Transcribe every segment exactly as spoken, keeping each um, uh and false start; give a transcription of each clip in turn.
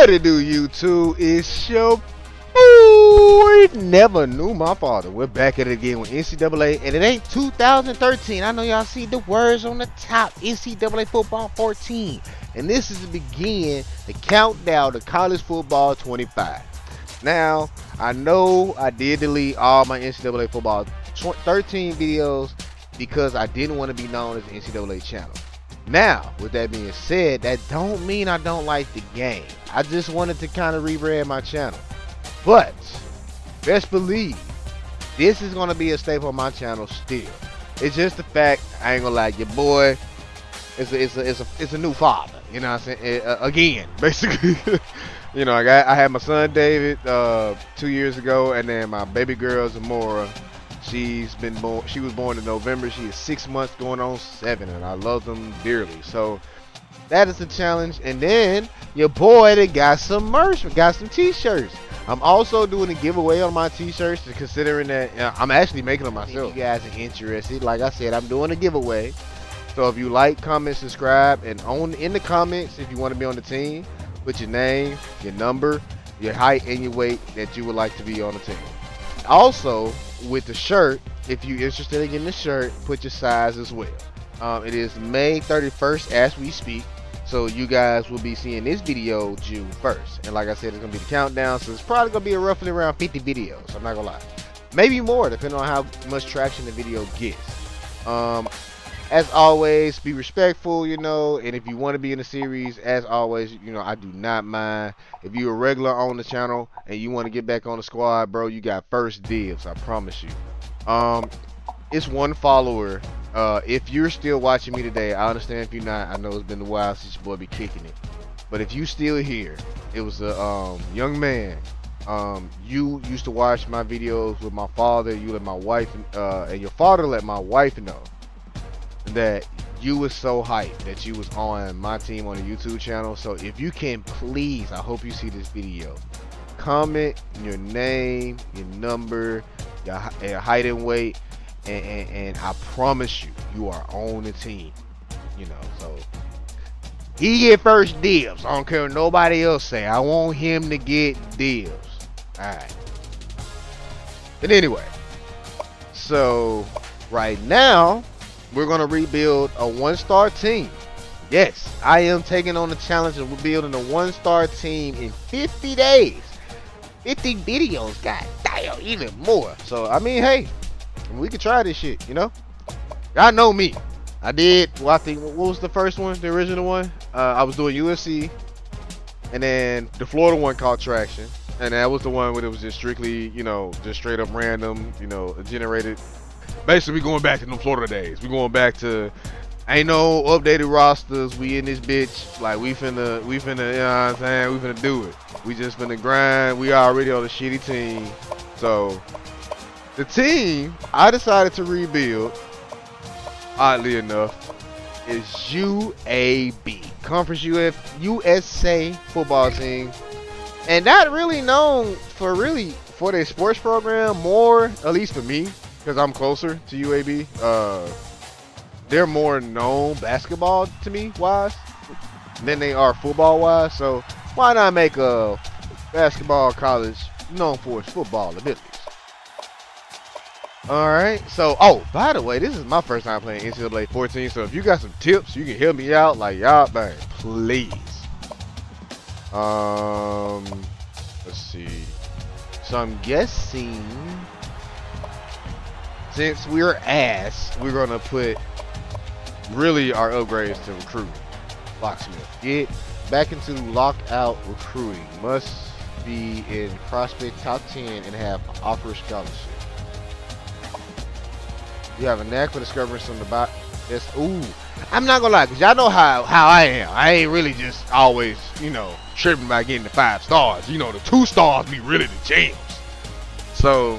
What it do, YouTube? It's your boy, Never Knew My Father. We're back at it again with N C double A, and it ain't two thousand thirteen. I know y'all see the words on the top, N C double A Football fourteen. And this is the begin, the countdown to College Football twenty-five. Now, I know I did delete all my N C double A Football thirteen videos because I didn't want to be known as the N C double A channel. Now, with that being said, that don't mean I don't like the game. I just wanted to kind of rebrand my channel. But, best believe, this is going to be a staple on my channel still. It's just the fact, I ain't going to lie, your boy, it's a, it's, a, it's, a, it's a new father. You know what I'm saying? It, uh, again, basically. You know, I, got, I had my son, David, uh, two years ago, and then my baby girl, Zamora. She's been born, she was born in November. She is six months going on seven, and I love them dearly. So that is a challenge. And then your boy that got some merch, got some t-shirts. I'm also doing a giveaway on my t-shirts, considering that uh, I'm actually making them myself. If you guys are interested, like I said, I'm doing a giveaway. So if you like, comment, subscribe, and on in the comments if you want to be on the team, put your name, your number, your height, and your weight that you would like to be on the team. Also, with the shirt, if you're interested in getting the shirt, put your size as well. Um, it is May thirty-first as we speak, so you guys will be seeing this video June first. And like I said, it's gonna be the countdown, so it's probably gonna be roughly around fifty videos. I'm not gonna lie, maybe more, depending on how much traction the video gets. Um, as always, be respectful, you know. And if you want to be in the series, as always, you know, I do not mind. If you're a regular on the channel and you want to get back on the squad, bro, you got first dibs, I promise you. Um it's one follower. Uh if you're still watching me today, I understand if you're not. I know it's been a while since your boy be kicking it, but if you still here, it was a um young man. Um you used to watch my videos with my father. You let my wife uh and your father let my wife know that you was so hyped that you was on my team on the YouTube channel. So if you can, please, I hope you see this video, comment your name, your number, your height and weight, and, and, and I promise you, you are on the team, you know. So he get first dibs. I don't care what nobody else say. I want him to get dibs. All right, but anyway, so right now we're going to rebuild a one-star team. Yes, I am taking on the challenge of rebuilding a one-star team in fifty days. fifty videos, god damn, even more. So, I mean, hey, we could try this shit, you know? Y'all know me. I did, well, I think, what was the first one, the original one? Uh, I was doing U S C, and then the Florida one called Traction, and that was the one where it was just strictly, you know, just straight up random, you know, generated. Basically, we going back to them Florida days. We going back to, ain't no updated rosters. We in this bitch. Like, we finna, we finna, you know what I'm saying? We finna do it. We just finna grind. We already on a shitty team. So, the team I decided to rebuild, oddly enough, is U A B. Conference U S A football team. And not really known for really, for their sports program more, at least for me, because I'm closer to U A B. Uh, they're more known basketball to me wise than they are football wise. So why not make a basketball college known for its football abilities? All right. So, oh, by the way, this is my first time playing N C double A fourteen. So if you got some tips, you can help me out. Like, y'all, man, please. Um, let's see. So I'm guessing, since we're ass, we're going to put really our upgrades to recruiting. Locksmith. Get back into lockout recruiting. Must be in prospect top ten and have offer scholarship. You have a knack for discovering something about this. Ooh, I'm not going to lie, because y'all know how, how I am. I ain't really just always, you know, tripping by getting the five stars. You know, the two stars be really the jams. So,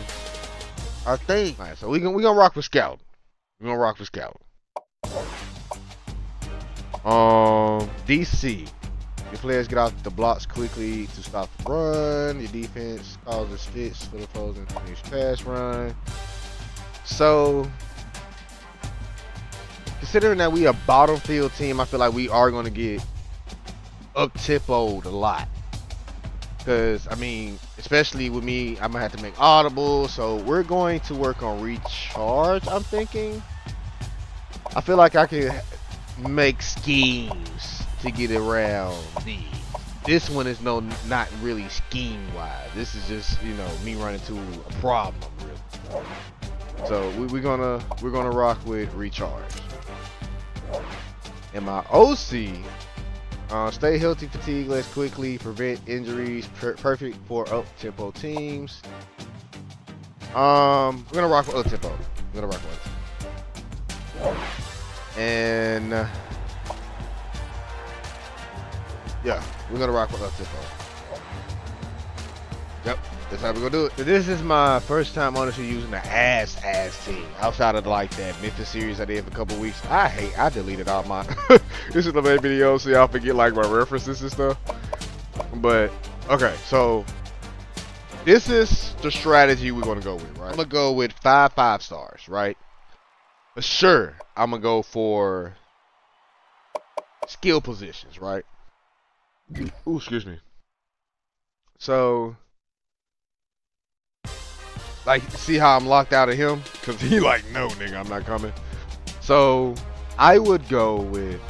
I think. All right, so we're gonna, we gonna rock with Scout. We're gonna rock with Scout. Um, D C. Your players get off the blocks quickly to stop the run. Your defense causes fits for the opposing pass run. So, considering that we a bottom field team, I feel like we are gonna get up-tempoed a lot. because I mean, especially with me, I'm gonna have to make audible, so we're going to work on recharge. I'm thinking, I feel like I could make schemes to get around these. This one is no, not really scheme wise. This is just, you know, me running to a problem really. So we, we're gonna we're gonna rock with recharge. And my O C, uh, stay healthy, fatigue less quickly, prevent injuries, per perfect for up-tempo teams. Um, we're gonna rock with up-tempo. We're gonna rock with up-tempo. And uh, yeah, we're gonna rock with up-tempo. Yep, that's how we're gonna do it. So this is my first time honestly using the ass ass team outside of like that Memphis series I did for a couple weeks. I hate, I deleted all my this is the main video, so y'all forget like my references and stuff. But okay, so this is the strategy we're gonna go with, right? I'm gonna go with five five stars, right? But sure, I'm gonna go for skill positions, right? Ooh, excuse me. So like, see how I'm locked out of him? Cause he like, no nigga, I'm not coming. So I would go with,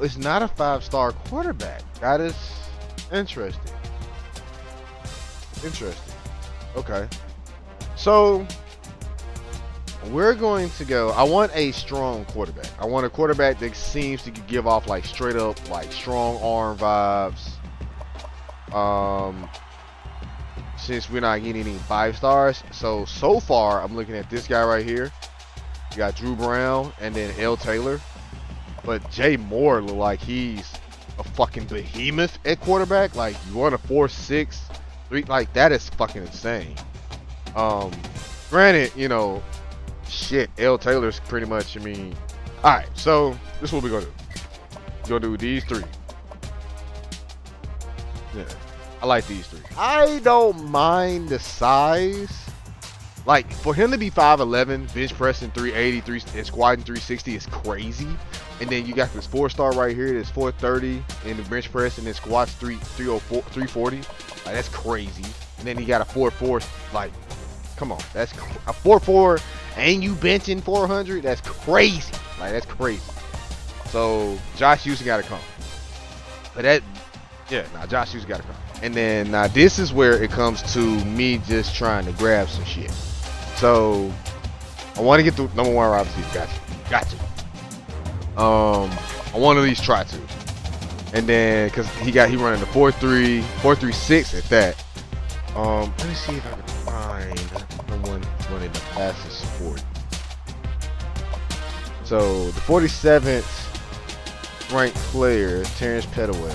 it's not a five-star quarterback. That is interesting. Interesting. Okay. So we're going to go, I want a strong quarterback. I want a quarterback that seems to give off like straight up, like strong arm vibes. Um, since we're not getting any five stars. So, so far, I'm looking at this guy right here. You got Drew Brown and then L Taylor. But Jay Moore look like he's a fucking behemoth at quarterback. Like, you want a four six three, like, that is fucking insane. Um, granted, you know, shit, L Taylor's pretty much, I mean, all right, so this is what we're going to do. We're going to do these three. Yeah. I like these three. I don't mind the size. Like, for him to be five eleven, bench pressing three eighty, and squatting three sixty is crazy. And then you got this four-star right here that's four thirty, and the bench press and then squats three forty. Like, that's crazy. And then you got a four four, like, come on. That's a four four, and you benching four hundred? That's crazy. Like, that's crazy. So, Josh Houston got to come. But that, yeah, nah, Josh Houston got to come. And then now this is where it comes to me just trying to grab some shit. So I want to get the number one wide receiver. Gotcha. Gotcha. Um, I want to at least try to. And then because he got he running the four three four three six at that. Um, let me see if I can find someone running the fastest forty. So the forty seventh ranked player, Terrence Petaway.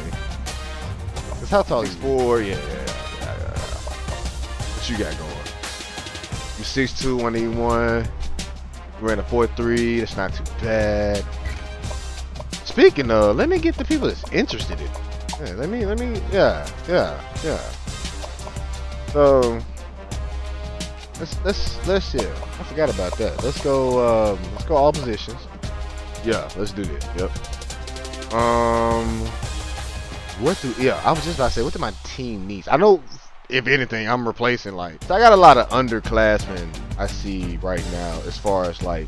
How tall he's four, yeah, yeah, yeah, yeah. What you got going? You six two, one eighty-one. We're in a four three. That's not too bad. Speaking of, let me get the people that's interested in. Yeah, let me, let me, yeah, yeah, yeah. So let's let's let's yeah. I forgot about that. Let's go. Um, let's go all positions. Yeah, let's do this. Yep. Um. What do, yeah, I was just about to say, what do my team needs? I know, if anything, I'm replacing, like, I got a lot of underclassmen I see right now as far as, like,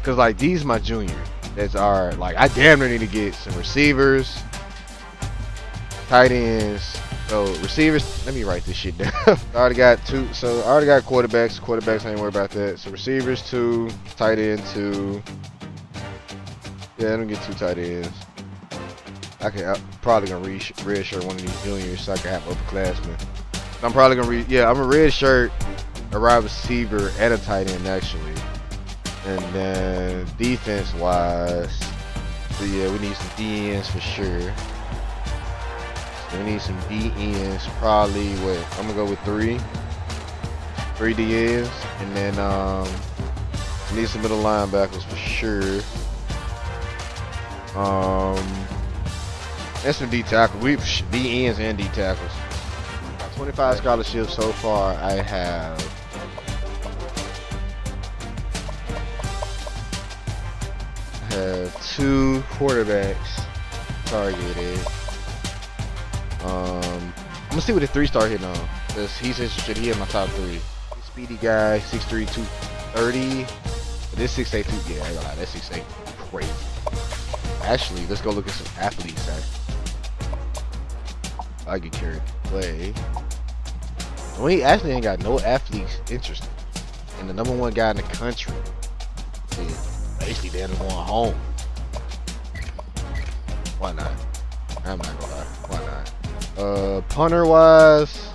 because, like, these my junior. That's our, like, I damn near need to get some receivers, tight ends. So, receivers, let me write this shit down. I already got two, so I already got quarterbacks. Quarterbacks, I ain't worried about that. So, receivers, two, tight end, two. Yeah, I don't get two tight ends. I could, I'm probably gonna re redshirt one of these juniors so I can have upperclassmen. I'm probably gonna re yeah, I'm a redshirt, a wide receiver, and a tight end actually. And then defense wise, so yeah, we need some D Ns for sure. So we need some D Ns, probably what I'm gonna go with three, three D Ns, and then um, we need some middle linebackers for sure. Um. That's some D tackle. We've D ends and D tackles. twenty-five scholarships so far. I have I have two quarterbacks targeted. gonna see what his three-star hitting on. Cause he's interested. He in my top three. Speedy guy, six three, two thirty. This six eight, yeah, I ain't gonna lie, that six eight crazy. Actually, let's go look at some athletes. Actually, I get carried away. We actually ain't got no athletes interested. And the number one guy in the country is basically the number one home. Why not? I'm not gonna lie. Why not? Uh, punter wise,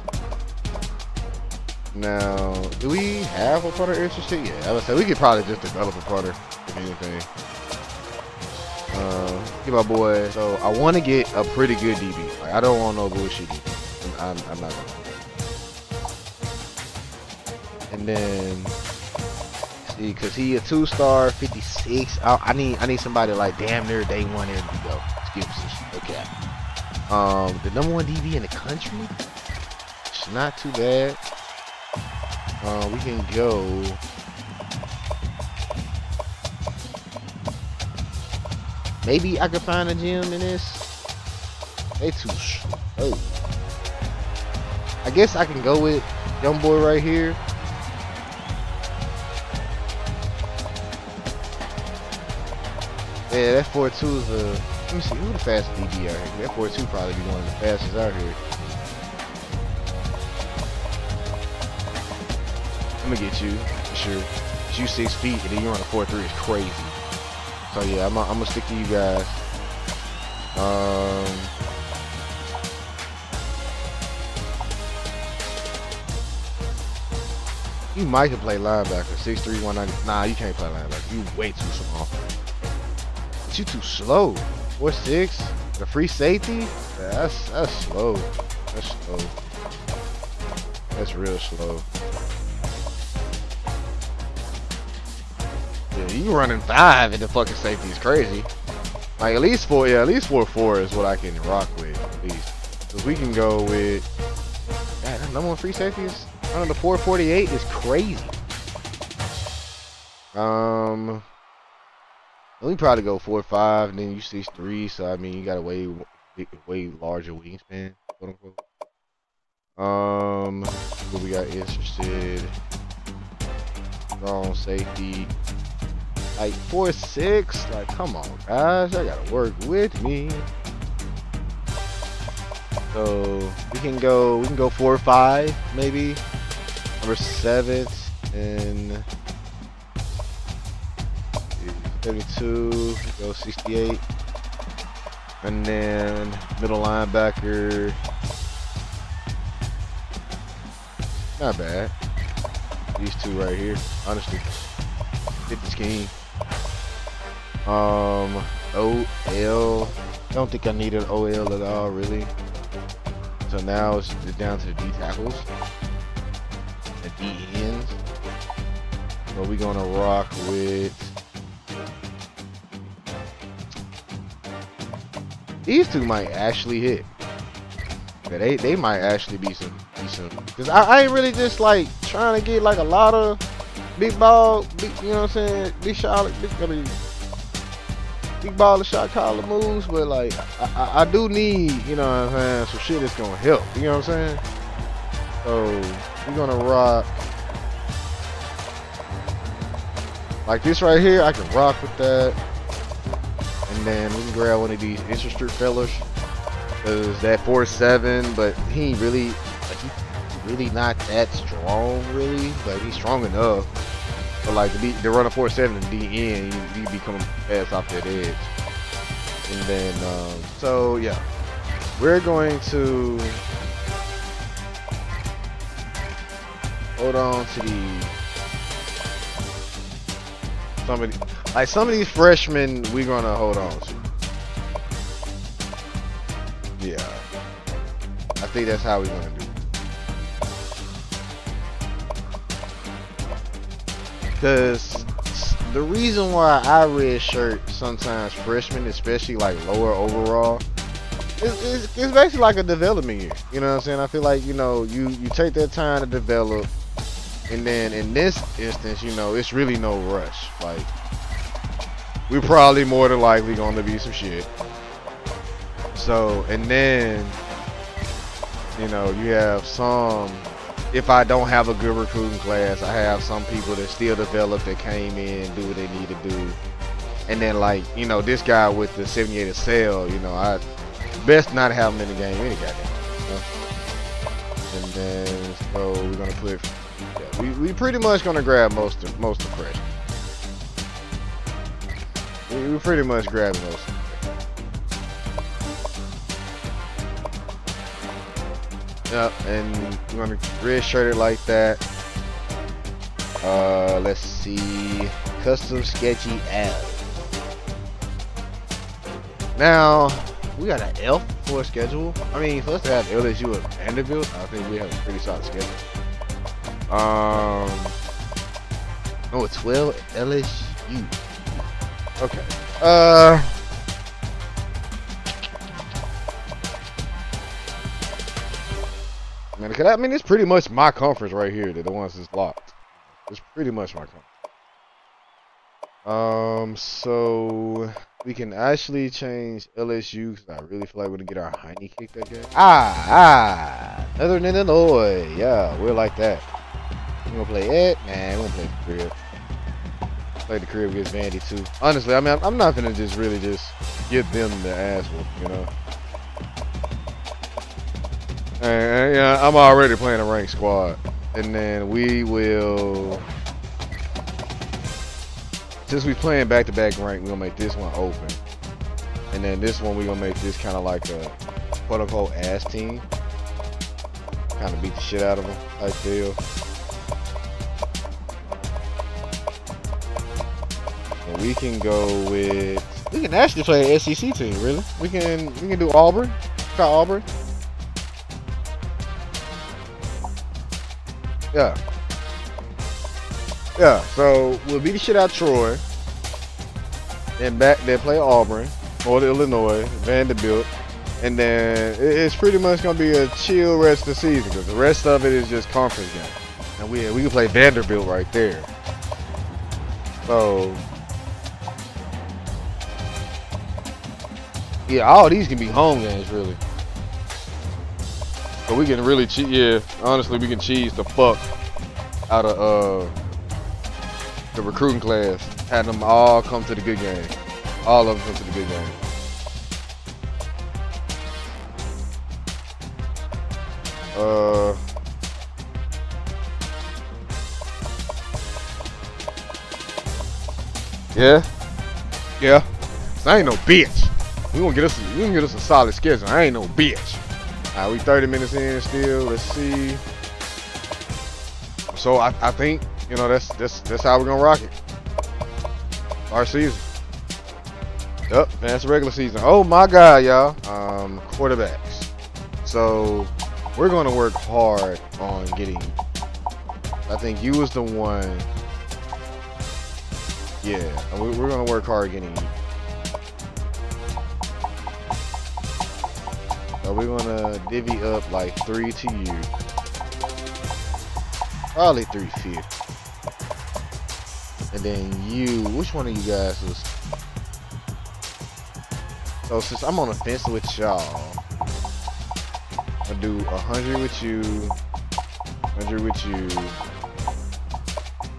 now do we have a punter interested? Yeah, I would say we could probably just develop a punter if anything. Uh, get my boy. So I want to get a pretty good D B. Like I don't want no bullshit D B. I'm, I'm not gonna. And then, see, cause he a two-star, fifty-six. I, I need, I need somebody like damn near day one M V P though. Excuse me, okay. Um, the number one D B in the country. It's not too bad. Uh, we can go. Maybe I could find a gym in this. They too slow. I guess I can go with young boy right here. Yeah, that four two is a. Let me see, who the fastest D B out here? That four two probably be one of the fastest out here. I'm gonna get you, for sure. But you six feet and then you run a four three is crazy. So yeah, I'm, I'm gonna stick to you guys. Um. You might can play linebacker. six three, one ninety. Nah, you can't play linebacker. You way too small. You too slow. four six. The free safety? Yeah, that's that's slow. That's slow. That's real slow. Yeah, you running five and the fucking safety is crazy. Like at least four, yeah, at least four four is what I can rock with. At least. Cause we can go with. God, that number one free safety is under the four forty-eight is crazy. Um. We probably go four or five, and then you see three. So I mean, you got a way, way larger wingspan, quote unquote. Um, who we got interested? Strong safety, like four six. Like, come on, guys, I gotta work with me. So we can go, we can go four or five, maybe number seven, and. thirty-two, go sixty-eight, and then middle linebacker. Not bad. These two right here, honestly, fit the scheme. Um, O L. I don't think I need an O L at all, really. So now it's down to the D tackles, the D ends. So we're gonna rock with. These two might actually hit. Yeah, they they might actually be some decent. Cause I, I ain't really just like trying to get like a lot of big ball, big, you know what I'm saying? Big shot, big, I mean, big ball, shot collar moves. But like I, I, I do need, you know what I'm saying, some shit that's gonna help. You know what I'm saying? So we're gonna rock like this right here. I can rock with that. And then we can grab one of these interested fellas. Cause that four seven, but he really, like he's really not that strong, really. Like he's strong enough, but like to, be, to run a four seven and D end, you, you become fast off that edge. And then, um, so yeah, we're going to hold on to the somebody. Like some of these freshmen, we're gonna hold on to. Yeah, I think that's how we're gonna do it. Cause the reason why I redshirt sometimes freshmen, especially like lower overall, it's, it's, it's basically like a development year. You know what I'm saying? I feel like you know you you take that time to develop, and then in this instance, you know, it's really no rush, like. We're probably more than likely going to be some shit. So, and then You know, you have some, if I don't have a good recruiting class, I have some people that still develop that came in, do what they need to do. And then, like, you know, this guy with the seventy-eight sale, you know, I best not have him in the game any goddamn. You know? And then, so we're gonna put, yeah, we we pretty much gonna grab most of most of fresh. We we pretty much grab most. Yep, and we're gonna red shirt it like that. Uh, let's see, custom sketchy app. Now we got an elf for a schedule. I mean, for us to have L S U and Vanderbilt, I think we have a pretty solid schedule. Um, oh, it's twelve L S U. Okay. Uh. Man, I mean, it's pretty much my conference right here. They're the ones that's locked. It's pretty much my conference. Um, so we can actually change L S U because I really feel like we're gonna get our hiney kicked that game. Ah, ah, Northern Illinois. Yeah, we're like that. We gonna play it, man. We gonna play the crib. Play the crib against Vandy too. Honestly, I mean, I'm not gonna just really just give them the ass whoop, you know. And, yeah, I'm already playing a ranked squad, and then we will. Since we playing back-to-back rank, we're gonna make this one open, and then this one we're gonna make this kind of like a quote-unquote ass team, kind of beat the shit out of them, I feel. And we can go with. We can actually play an S E C team, really. We can we can do Auburn. Try Auburn. Yeah. Yeah, so we'll beat the shit out of Troy. Then back they play Auburn, Northern Illinois, Vanderbilt. And then it's pretty much gonna be a chill rest of the season because the rest of it is just conference games. And we we can play Vanderbilt right there. So yeah, all these can be home games really. So we can really cheat, yeah, honestly, we can cheese the fuck out of uh, the recruiting class. Had them all come to the good game. All of them come to the good game. Uh, yeah, yeah, I ain't no bitch. We gonna get us, we gonna get us a solid schedule. I ain't no bitch. Alright, we thirty minutes in still. Let's see. So I, I think, you know, that's that's that's how we're gonna rock it. Our season. Yep, that's regular season. Oh my god, y'all. Um, quarterbacks. So we're gonna work hard on getting. I think you was the one. Yeah, we, we're gonna work hard getting. So we're gonna divvy up like three to you. Probably three fifty. And then you, which one of you guys was? So since I'm on the fence with y'all, I'll do a hundred with you, hundred with you,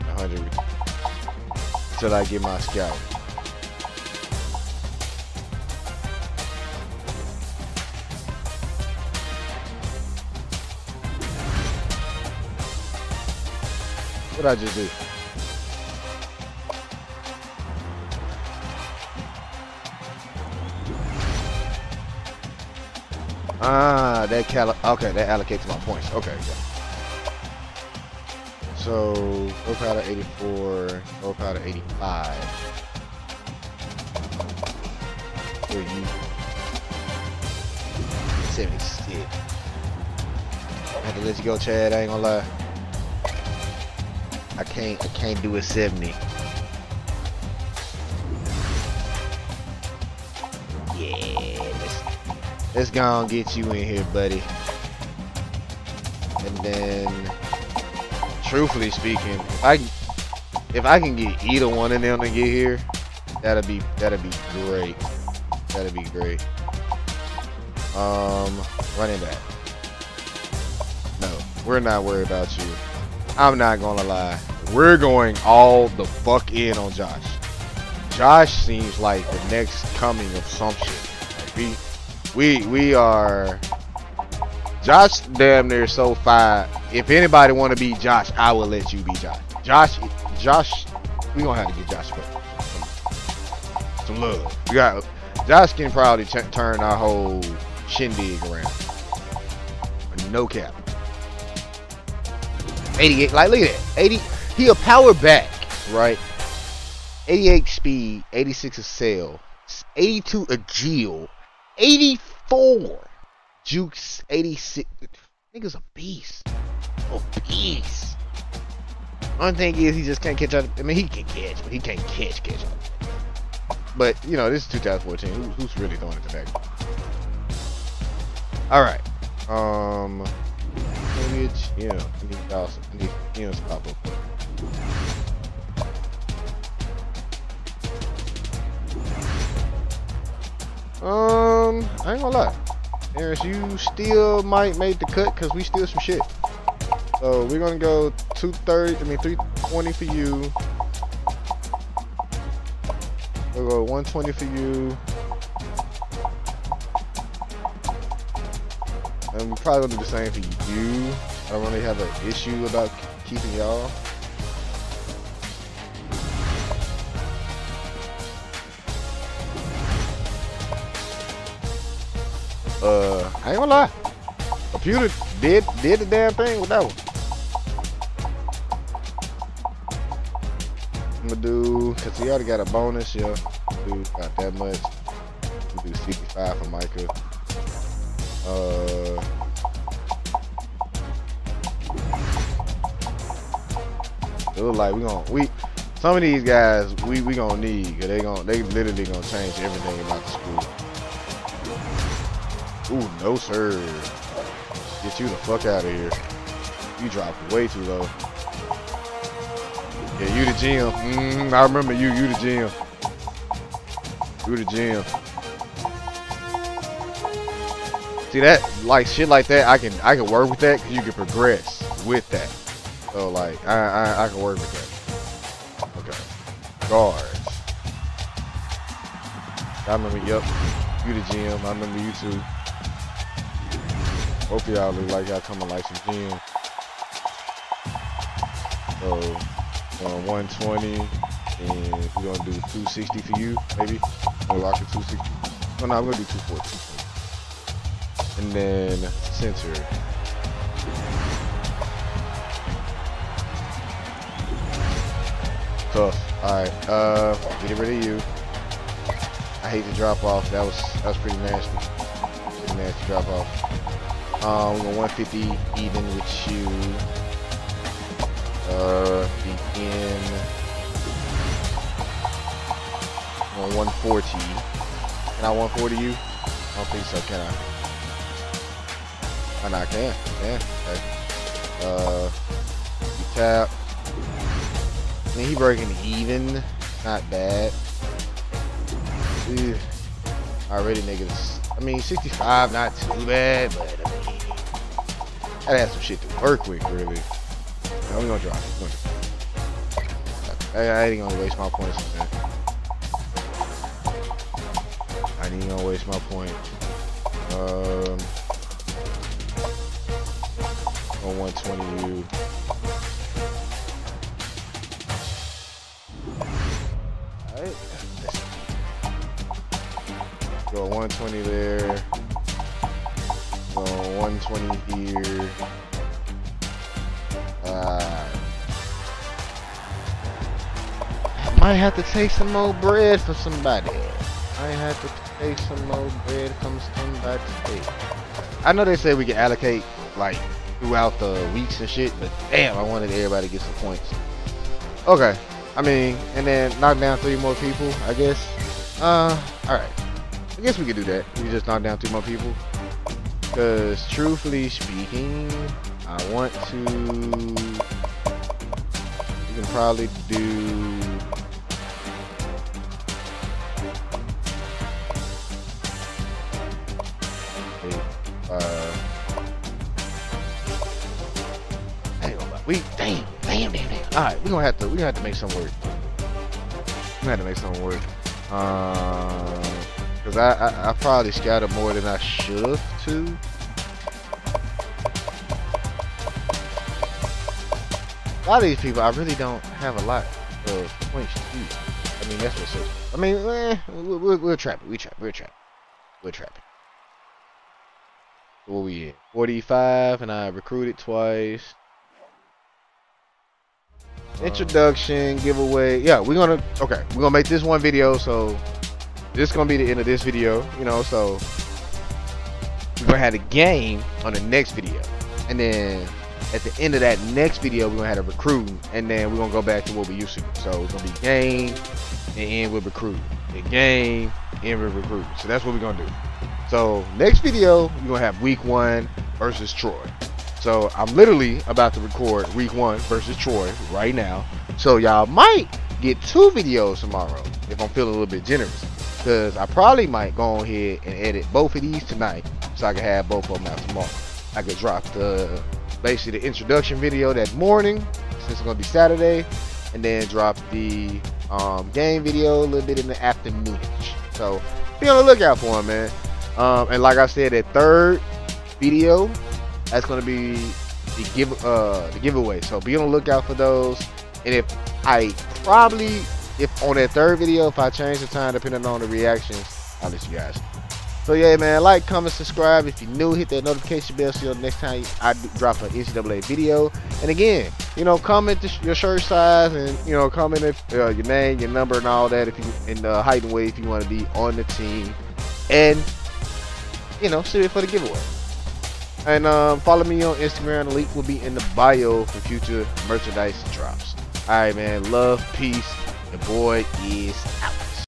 a hundred with you. Until I get my scout. What I just do? Ah, that cal. Okay, that allocates my points. Okay, yeah. So, low powder eighty-four, low powder eighty-five. Where you? seventy-six. I had to let you go, Chad. I ain't gonna lie. I can't, I can't do a seventy. Yeah, let's, let's go and get you in here, buddy. And then, truthfully speaking, if I, if I can get either one of them to get here, that'll be, that'll be great. That'll be great. Um, running back. No, we're not worried about you. I'm not gonna lie. We're going all the fuck in on Josh. Josh seems like the next coming of some shit. Like we, we, we are. Josh damn near so fine. If anybody want to be Josh, I will let you be Josh. Josh, Josh, we gonna have to get Josh some, some love. We got Josh can probably ch turn our whole shindig around. No cap. eighty-eight, like look at that. eighty, he'll power back, right? eighty-eight speed, eighty-six accel, eighty-two agile, eighty-four jukes, eighty-six. Nigga's a beast. A beast. One thing is he just can't catch up. I mean, he can catch, but he can't catch catch up. But you know, this is two thousand fourteen. Who, who's really throwing it to back? All right. Um. Image. Yeah. I need thousand. I need units pop up. Um, I ain't gonna lie. L S U still might make the cut because we still some shit. So we're gonna go two thirty. I mean three twenty for you. We'll go one twenty for you. And we're probably gonna do the same for you. I don't really have an issue about keeping y'all. Uh, I ain't gonna lie. Computer did did the damn thing with that one. I'm gonna do, cause he already got a bonus, yeah. Dude, not that much. We'll do sixty-five for Micah. Uh, it look like we gonna we some of these guys we we gonna need. Cause they gonna they literally gonna change everything about the school. Ooh, no sir. Get you the fuck out of here. You dropped way too low. Yeah, you the G M. Mm, I remember you. You the G M. You the G M. See that? Like shit like that. I can I can work with that because you can progress with that. So like I I, I can work with that. Okay. Guards. I remember. Yup. You the G M. I remember you too. Hope y'all look like y'all coming like some gym. So, um, one twenty, and we're gonna do two sixty for you, maybe. We'll lock it two sixty. Oh, no, I'm gonna do two forty. And then, center. Tough. Alright, uh, get rid of you. I hate to drop off. That was, that was pretty nasty. Pretty nasty drop off. Um, we're going to one fifty even with you. Uh, begin. I'm on one forty. Can I one forty you? I don't think so, can I? Oh, no, I can. Yeah, okay. Uh, you tap. I mean, he breaking even. Not bad. Ugh. Already, niggas. I mean, sixty-five, not too bad, but I mean, I'd have some shit to work with, really. No, we're gonna drop it. We're gonna drop it. I, I ain't gonna waste my points on that. I ain't gonna waste my point. Um, on one twenty, you. Go one twenty there. Go one twenty here. Uh, I might have to take some more bread for somebody. I have to take some more bread from somebody today. I know they say we can allocate like throughout the weeks and shit, but damn, I wanted everybody to get some points. Okay, I mean, and then knock down three more people, I guess. Uh, all right. I guess we could do that. We just knock down two more people. Because, truthfully speaking, I want to... We can probably do... Eight, five... We damn, damn, damn, damn. All right, we gonna have to, we gonna have to make some work. We had to make some work, uh, cause I, I I probably scouted more than I should to. A lot of these people, I really don't have a lot of points to do. I mean, that's what's up. I mean, eh, we'll, we'll, we'll trap it. We trap. We'll trap. We'll trap it. What we at? forty-five, and I recruited twice. Introduction, giveaway. Yeah, we're gonna, okay, we're gonna make this one video, so this is gonna be the end of this video, you know, so we're gonna have a game on the next video, and then at the end of that next video we're gonna have a recruiting, and then we're gonna go back to what we used to do. So it's gonna be game and end with recruiting, the game end with recruiting. So that's what we're gonna do. So next video we're gonna have week one versus Troy. So I'm literally about to record week one versus Troy right now. So y'all might get two videos tomorrow if I'm feeling a little bit generous. Because I probably might go on here and edit both of these tonight so I can have both of them out tomorrow. I could drop the basically the introduction video that morning since it's going to be Saturday. And then drop the um, game video a little bit in the afternoon. So be on the lookout for them, man. Um, and like I said, that third video, that's gonna be the give uh the giveaway. So be on the lookout for those. And if I probably if on that third video, if I change the time depending on the reactions, I'll let you guys. So yeah, man, like, comment, subscribe. If you're new, hit that notification bell so next time I drop an N C double A video. And again, you know, comment the, your shirt size, and you know, comment if, uh, your name, your number, and all that. If you in the height and weight, if you want to be on the team, and you know, save it for the giveaway. And um, follow me on Instagram. The link will be in the bio for future merchandise drops. All right, man. Love, peace. The boy is out.